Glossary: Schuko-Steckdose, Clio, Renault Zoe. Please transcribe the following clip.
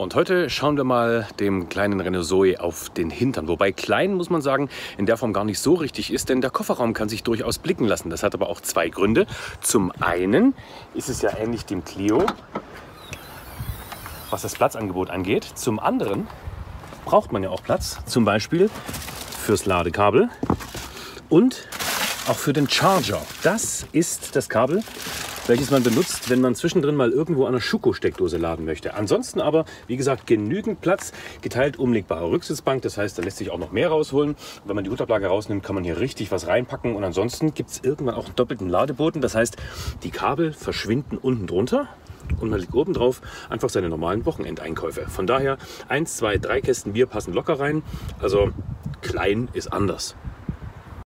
Und heute schauen wir mal dem kleinen Renault Zoe auf den Hintern. Wobei klein, muss man sagen, in der Form gar nicht so richtig ist, denn der Kofferraum kann sich durchaus blicken lassen. Das hat aber auch zwei Gründe. Zum einen ist es ja ähnlich dem Clio, was das Platzangebot angeht. Zum anderen braucht man ja auch Platz, zum Beispiel fürs Ladekabel und auch für den Charger. Das ist das Kabel, welches man benutzt, wenn man zwischendrin mal irgendwo an einer Schuko-Steckdose laden möchte. Ansonsten aber, wie gesagt, genügend Platz, geteilt umlegbare Rücksitzbank, das heißt, da lässt sich auch noch mehr rausholen. Und wenn man die Hutablage rausnimmt, kann man hier richtig was reinpacken und ansonsten gibt es irgendwann auch einen doppelten Ladeboden. Das heißt, die Kabel verschwinden unten drunter und man legt oben drauf einfach seine normalen Wochenendeinkäufe. Von daher, 1, 2, 3 Kästen Bier passen locker rein, also klein ist anders.